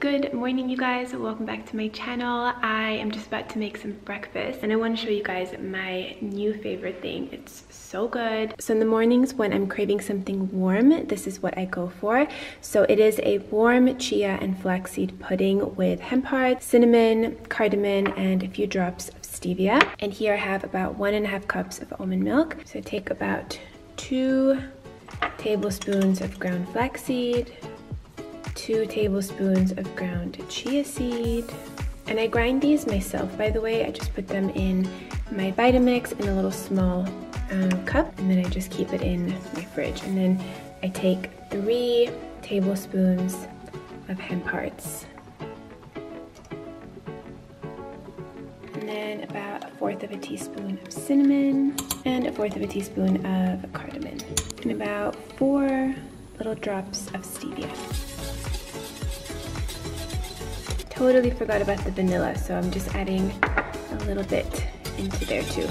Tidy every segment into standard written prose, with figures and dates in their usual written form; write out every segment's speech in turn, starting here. Good morning, you guys. Welcome back to my channel. I am just about to make some breakfast and I want to show you guys my new favorite thing. It's so good. So in the mornings when I'm craving something warm, this is what I go for. So it is a warm chia and flaxseed pudding with hemp hearts, cinnamon, cardamom, and a few drops of stevia. And here I have about 1.5 cups of almond milk. So I take about 2 tablespoons of ground flaxseed, 2 tablespoons of ground chia seed, and I grind these myself, by the way. I just put them in my Vitamix in a little small cup, and then I just keep it in my fridge. And then I take 3 tablespoons of hemp hearts, and then about 1/4 teaspoon of cinnamon and 1/4 teaspoon of cardamom, and about 4 little drops of stevia. Totally forgot about the vanilla, so I'm just adding a little bit into there too.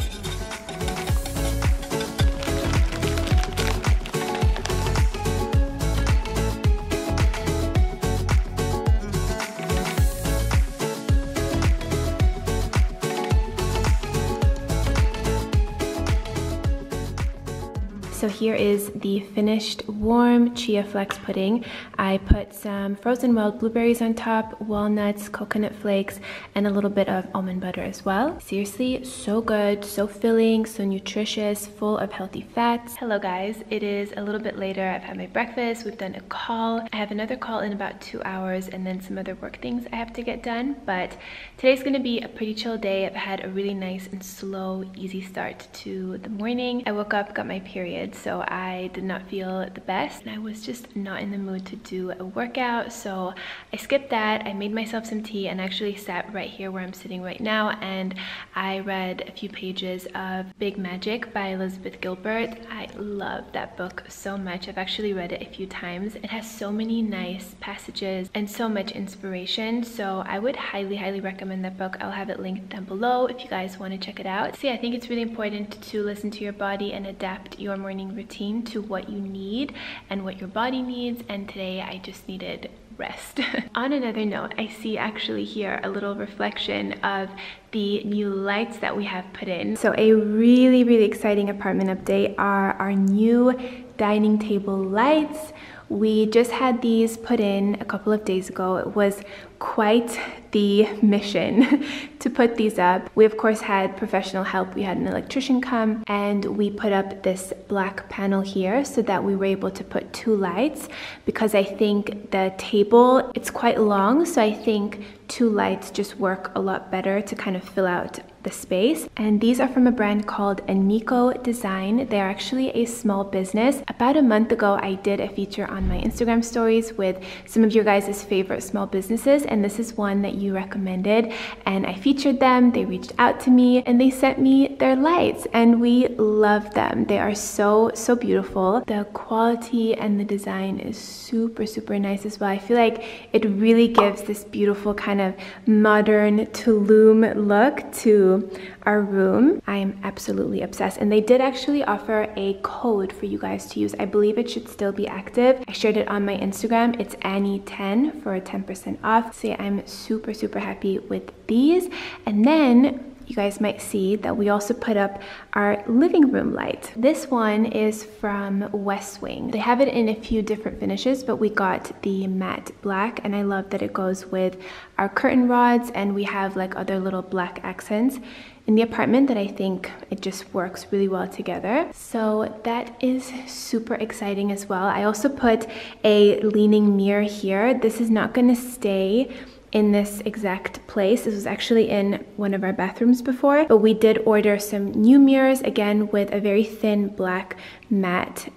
So here is the finished warm chia flax pudding. I put some frozen wild blueberries on top, walnuts, coconut flakes, and a little bit of almond butter as well. Seriously, so good, so filling, so nutritious, full of healthy fats. Hello guys, it is a little bit later. I've had my breakfast, we've done a call. I have another call in about 2 hours and then some other work things I have to get done, but today's gonna be a pretty chill day. I've had a really nice and slow, easy start to the morning. I woke up, got my period, so I did not feel the best and I was just not in the mood to do a workout, so I skipped that. I made myself some tea and actually sat right here where I'm sitting right now, and I read a few pages of Big Magic by Elizabeth Gilbert. I love that book so much. I've actually read it a few times. It has so many nice passages and so much inspiration, so I would highly recommend that book. I'll have it linked down below if you guys want to check it out. So yeah, I think it's really important to listen to your body and adapt your morning routine to what you need and what your body needs, and today I just needed rest. On another note, I see actually here a little reflection of the new lights that we have put in. So a really exciting apartment update are our new dining table lights. We just had these put in a couple of days ago. It was quite the mission to put these up. We of course had professional help. We had an electrician come and we put up this black panel here so that we were able to put 2 lights, because I think the table, it's quite long, so I think 2 lights just work a lot better to kind of fill out the space. And these are from a brand called Aneko Design. They're actually a small business. About a month ago, I did a feature on my Instagram stories with some of your guys' favorite small businesses, and this is one that you recommended, and I featured them. They reached out to me and they sent me their lights, and we love them. They are so beautiful. The quality and the design is super nice as well. I feel like it really gives this beautiful kind of modern Tulum look to our room. I am absolutely obsessed, and they did actually offer a code for you guys to use. I believe it should still be active. I shared it on my Instagram. It's Annie10 for 10% off. So yeah, I'm super happy with these. And then you guys might see that we also put up our living room light. This one is from Westwing. They have it in a few different finishes, but we got the matte black, and I love that it goes with our curtain rods, and we have like other little black accents in the apartment that I think it just works really well together. So that is super exciting as well. I also put a leaning mirror here. This is not gonna stay in this exact place. This was actually in one of our bathrooms before, but we did order some new mirrors, again with a very thin black matte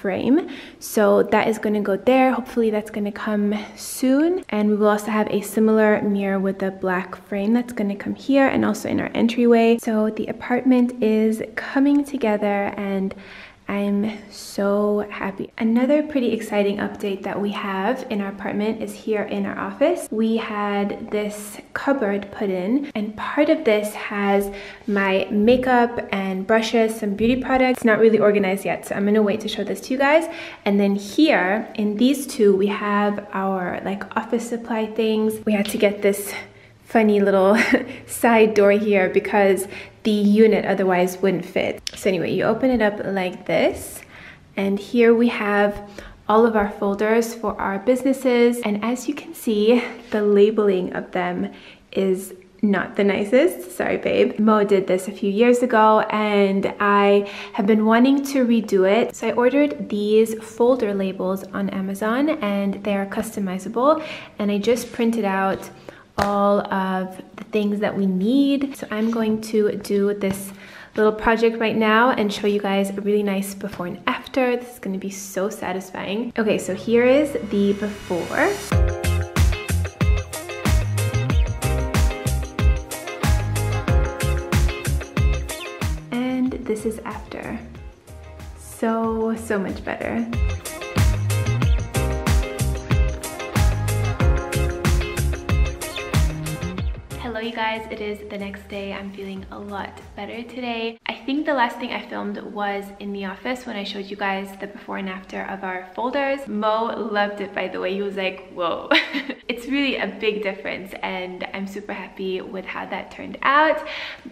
frame. So that is going to go there. Hopefully that's going to come soon, and we will also have a similar mirror with a black frame that's going to come here and also in our entryway. So the apartment is coming together, and I'm so happy. Another pretty exciting update that we have in our apartment is here in our office. We had this cupboard put in, and part of this has my makeup and brushes, some beauty products. It's not really organized yet, so I'm gonna wait to show this to you guys. And then here in these two, we have our like office supply things. We had to get this funny little side door here because the unit otherwise wouldn't fit. So anyway, you open it up like this, and here we have all of our folders for our businesses, and as you can see, the labeling of them is not the nicest. Sorry, babe. Mo did this a few years ago, and I have been wanting to redo it. So I ordered these folder labels on Amazon, and they are customizable, and I just printed out all of the things that we need. So I'm going to do this little project right now and show you guys a really nice before and after. This is going to be so satisfying. Okay, so here is the before. And this is after. So much better. You guys, it is the next day. I'm feeling a lot better today. I think the last thing I filmed was in the office when I showed you guys the before and after of our folders. Mo loved it, by the way. He was like, whoa. It's really a big difference, and I'm super happy with how that turned out.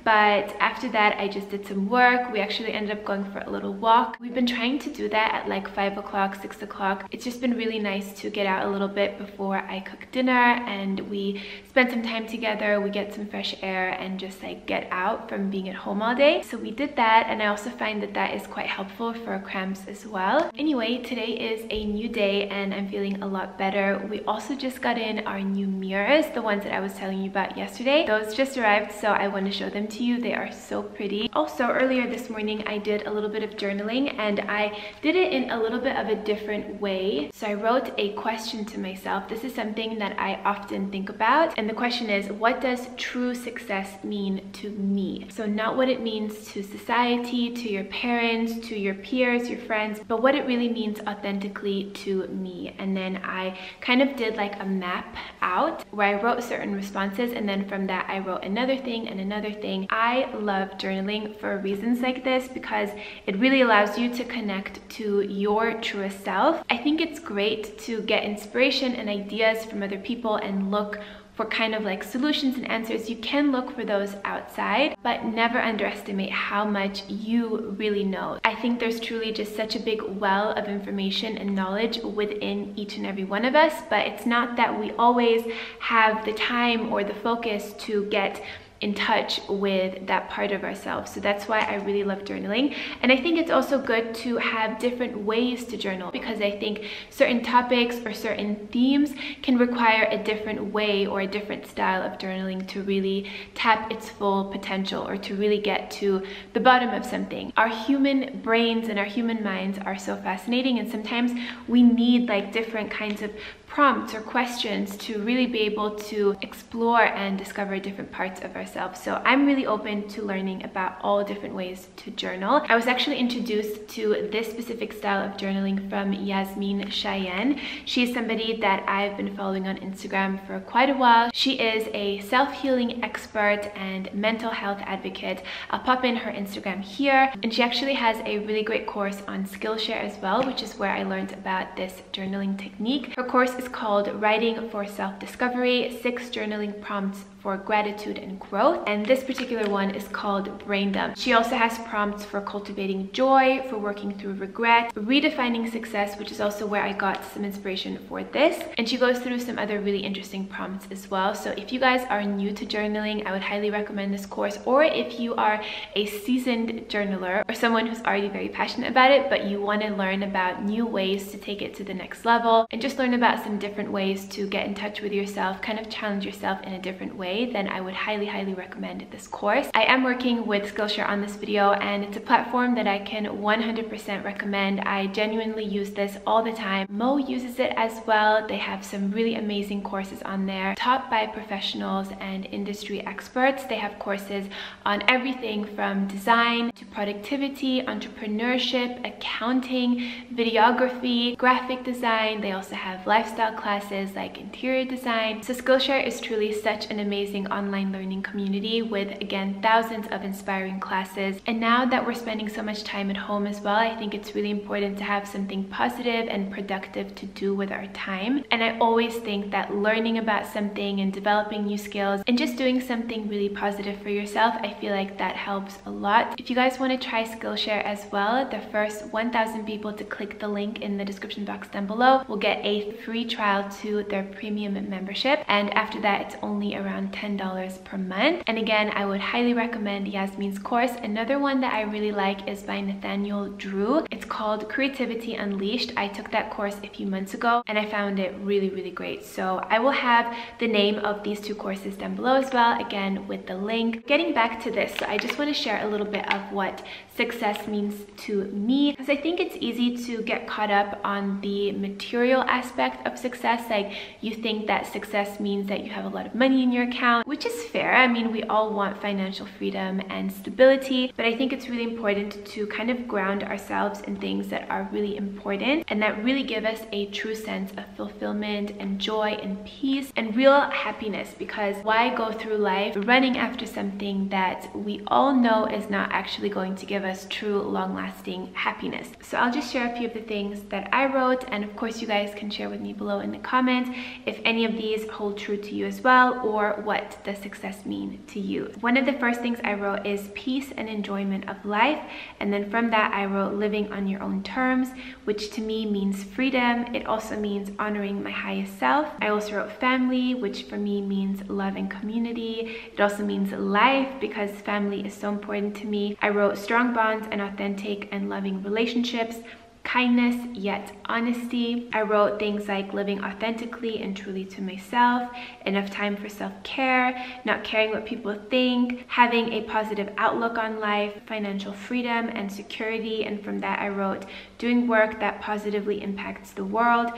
But after that, I just did some work. We actually ended up going for a little walk. We've been trying to do that at like 5 o'clock, 6 o'clock. It's just been really nice to get out a little bit before I cook dinner, and we spent some time together. We get some fresh air and just like get out from being at home all day. So we did that, and I also find that that is quite helpful for cramps as well. Anyway, today is a new day and I'm feeling a lot better. We also just got in our new mirrors, the ones that I was telling you about yesterday. Those just arrived, so I want to show them to you. They are so pretty. Also, earlier this morning I did a little bit of journaling, and I did it in a little bit of a different way. So I wrote a question to myself. This is something that I often think about, and the question is, what does true success mean to me? So not what it means to society, to your parents, to your peers, your friends, but what it really means authentically to me. And then I kind of did like a map out where I wrote certain responses, and then from that I wrote another thing and another thing. I love journaling for reasons like this because it really allows you to connect to your truest self. I think it's great to get inspiration and ideas from other people and look for kind of like solutions and answers. You can look for those outside, but never underestimate how much you really know. I think there's truly just such a big well of information and knowledge within each and every one of us, but it's not that we always have the time or the focus to get in touch with that part of ourselves. So that's why I really love journaling. And I think it's also good to have different ways to journal, because I think certain topics or certain themes can require a different way or a different style of journaling to really tap its full potential or to really get to the bottom of something. Our human brains and our human minds are so fascinating, and sometimes we need like different kinds of prompts or questions to really be able to explore and discover different parts of ourselves. So I'm really open to learning about all different ways to journal. I was actually introduced to this specific style of journaling from Yasmin Cheyenne. She's somebody that I've been following on Instagram for quite a while. She is a self-healing expert and mental health advocate. I'll pop in her Instagram here, and she actually has a really great course on Skillshare as well, which is where I learned about this journaling technique. Her course is called Writing for Self-Discovery, 6 Journaling Prompts for Gratitude and Growth, and this particular one is called Brain Dump. She also has prompts for cultivating joy, for working through regret, redefining success, which is also where I got some inspiration for this, and she goes through some other really interesting prompts as well. So if you guys are new to journaling, I would highly recommend this course, or if you are a seasoned journaler or someone who's already very passionate about it but you want to learn about new ways to take it to the next level and just learn about some and different ways to get in touch with yourself, kind of challenge yourself in a different way, then I would highly recommend this course. I am working with Skillshare on this video, and it's a platform that I can 100% recommend. I genuinely use this all the time. Mo uses it as well. They have some really amazing courses on there, taught by professionals and industry experts. They have courses on everything from design to productivity, entrepreneurship, accounting, videography, graphic design. They also have lifestyle classes like interior design. So Skillshare is truly such an amazing online learning community with, again, thousands of inspiring classes. And now that we're spending so much time at home as well, I think it's really important to have something positive and productive to do with our time. And I always think that learning about something and developing new skills and just doing something really positive for yourself, I feel like that helps a lot. If you guys want to try Skillshare as well, the first 1,000 people to click the link in the description box down below will get a free trial to their premium membership, and after that it's only around $10 per month. And again, I would highly recommend Yasmin's course. Another one that I really like is by Nathaniel Drew. It's called Creativity Unleashed. I took that course a few months ago and I found it really great. So I will have the name of these two courses down below as well, again with the link. Getting back to this, so I just want to share a little bit of what success means to me, because I think it's easy to get caught up on the material aspect of success. Like, you think that success means that you have a lot of money in your account, which is fair. I mean, we all want financial freedom and stability, but I think it's really important to kind of ground ourselves in things that are really important and that really give us a true sense of fulfillment and joy and peace and real happiness. Because why go through life running after something that we all know is not actually going to give us true long-lasting happiness? So I'll just share a few of the things that I wrote, and of course you guys can share with me below in the comments if any of these hold true to you as well, or what does success mean to you. One of the first things I wrote is peace and enjoyment of life, and then from that I wrote living on your own terms, which to me means freedom. It also means honoring my highest self. I also wrote family, which for me means love and community. It also means life, because family is so important to me. I wrote strong bonds and authentic and loving relationships, kindness yet honesty. I wrote things like living authentically and truly to myself, enough time for self-care, not caring what people think, having a positive outlook on life, financial freedom and security. And from that I wrote doing work that positively impacts the world,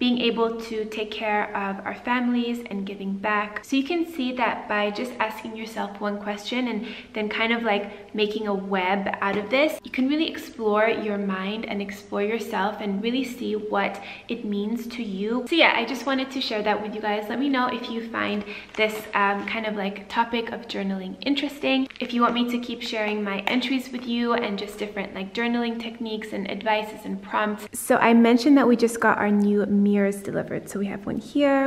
being able to take care of our families, and giving back. So you can see that by just asking yourself one question and then kind of like making a web out of this, you can really explore your mind and explore yourself and really see what it means to you. So yeah, I just wanted to share that with you guys. Let me know if you find this kind of like topic of journaling interesting. If you want me to keep sharing my entries with you and just different like journaling techniques and advices and prompts. So I mentioned that we just got our new mirrors delivered. So we have one here,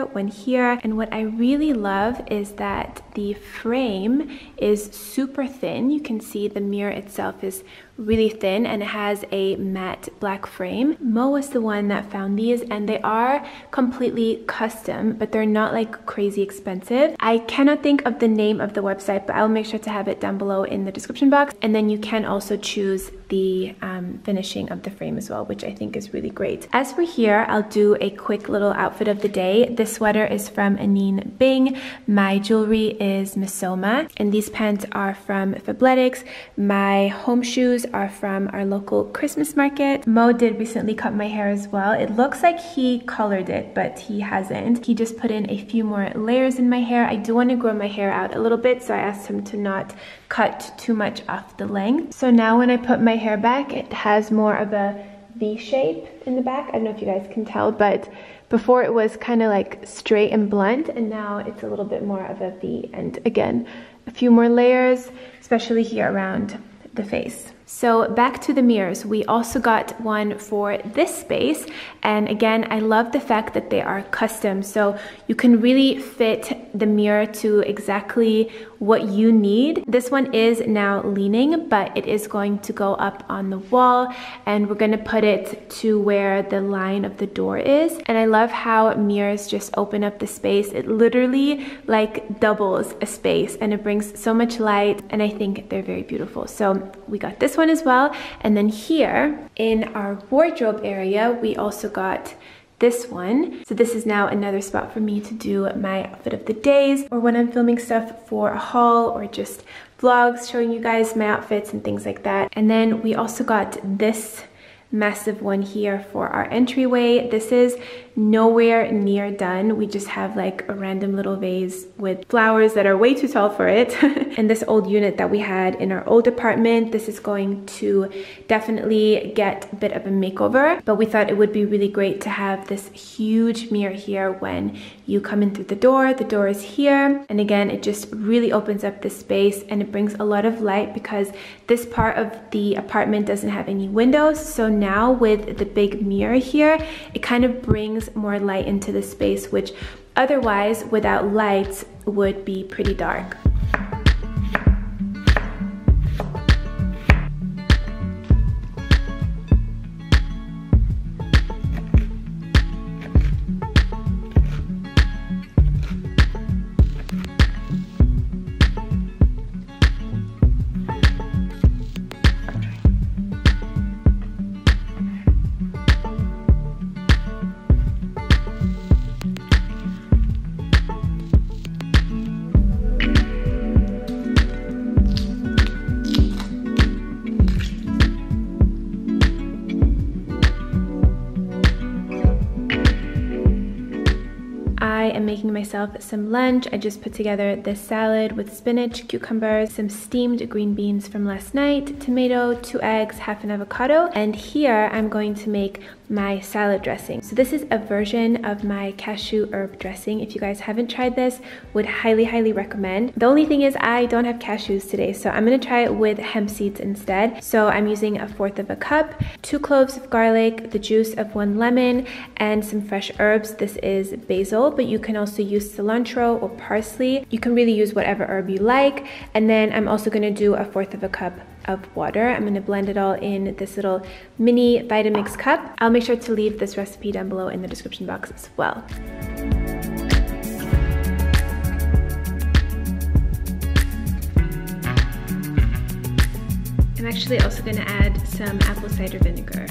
and what I really love is that the frame is super thin. You can see the mirror itself is really thin and it has a matte black frame. Mo was the one that found these, and they are completely custom, but they're not like crazy expensive. I cannot think of the name of the website, but I'll make sure to have it down below in the description box. And then you can also choose the finishing of the frame as well, which I think is really great. As for here, I'll do a quick little outfit of the day. This sweater is from Annie Bing. My jewelry is Misoma, and these pants are from Fabletics. My home shoes are from our local Christmas market. Mo did recently cut my hair as well. It looks like he colored it, but he hasn't. He just put in a few more layers in my hair. I do want to grow my hair out a little bit, so I asked him to not cut too much off the length. So now when I put my hair back, it has more of a V shape in the back. I don't know if you guys can tell, but before it was kind of like straight and blunt, and now it's a little bit more of a V, and again a few more layers, especially here around the face. So back to the mirrors, we also got one for this space, and again I love the fact that they are custom, so you can really fit the mirror to exactly what you need. This one is now leaning, but it is going to go up on the wall, and we're going to put it to where the line of the door is. And I love how mirrors just open up the space. It literally like doubles a space and it brings so much light, and I think they're very beautiful. So we got this one as well. And then here in our wardrobe area, we also got this one. So this is now another spot for me to do my outfit of the days, or when I'm filming stuff for a haul or just vlogs showing you guys my outfits and things like that. And then we also got this massive one here for our entryway. This is nowhere near done. We just have like a random little vase with flowers that are way too tall for it. And this old unit that we had in our old apartment, this is going to definitely get a bit of a makeover, but we thought it would be really great to have this huge mirror here when you come in through the door. The door is here, and again, it just really opens up this space and it brings a lot of light because this part of the apartment doesn't have any windows. So now with the big mirror here, it kind of brings more light into the space, which otherwise without lights would be pretty dark. Making myself some lunch. I just put together this salad with spinach, cucumbers, some steamed green beans from last night, tomato, 2 eggs, half an avocado, and here I'm going to make my salad dressing. So this is a version of my cashew herb dressing. If you guys haven't tried this, would highly recommend. The only thing is I don't have cashews today, so I'm gonna try it with hemp seeds instead. So I'm using 1/4 cup, 2 cloves of garlic, the juice of 1 lemon, and some fresh herbs. This is basil, but you can also use cilantro or parsley. You can really use whatever herb you like. And then I'm also gonna do 1/4 cup of water. I'm going to blend it all in this little mini Vitamix cup. I'll make sure to leave this recipe down below in the description box as well. I'm actually also going to add some apple cider vinegar.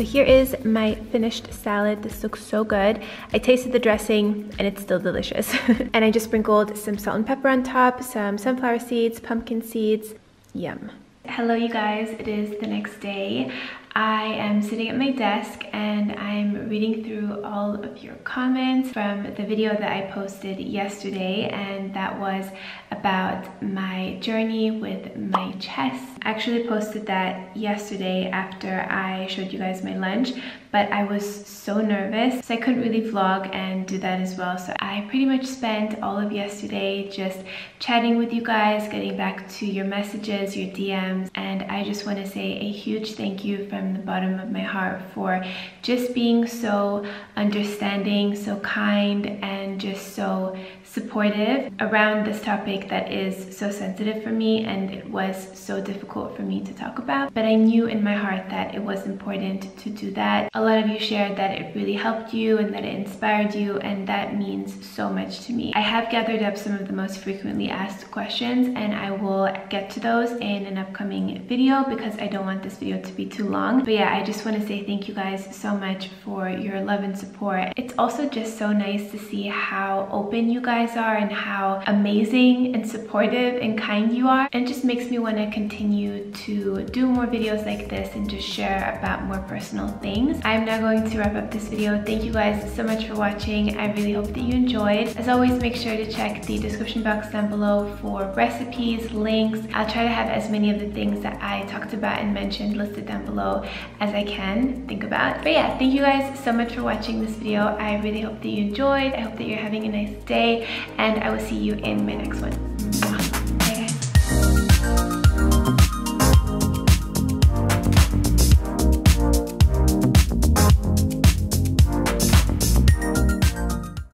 So here is my finished salad. This looks so good. I tasted the dressing and it's still delicious. And I just sprinkled some salt and pepper on top, some sunflower seeds, pumpkin seeds. Yum. Hello you guys, it is the next day. I am sitting at my desk and I'm reading through all of your comments from the video that I posted yesterday, and that was about my journey with my chest. I actually posted that yesterday after I showed you guys my lunch, but I was so nervous, so I couldn't really vlog and do that as well. So I pretty much spent all of yesterday just chatting with you guys, getting back to your messages, your DMs, and I just want to say a huge thank you from the bottom of my heart for just being so understanding, so kind, and just so supportive around this topic that is so sensitive for me, and it was so difficult for me to talk about. But I knew in my heart that it was important to do that. A lot of you shared that it really helped you and that it inspired you, and that means so much to me. I have gathered up some of the most frequently asked questions, and I will get to those in an upcoming video because I don't want this video to be too long. But yeah, I just want to say thank you guys so much for your love and support. It's also just so nice to see how open you guys are and how amazing and supportive and kind you are, and just makes me want to continue to do more videos like this and just share about more personal things. I'm now going to wrap up this video. Thank you guys so much for watching. I really hope that you enjoyed. As always, make sure to check the description box down below for recipes, links. I'll try to have as many of the things that I talked about and mentioned listed down below as I can think about. But yeah, thank you guys so much for watching this video. I really hope that you enjoyed. I hope that you're having a nice day, and I will see you in my next one. Bye guys.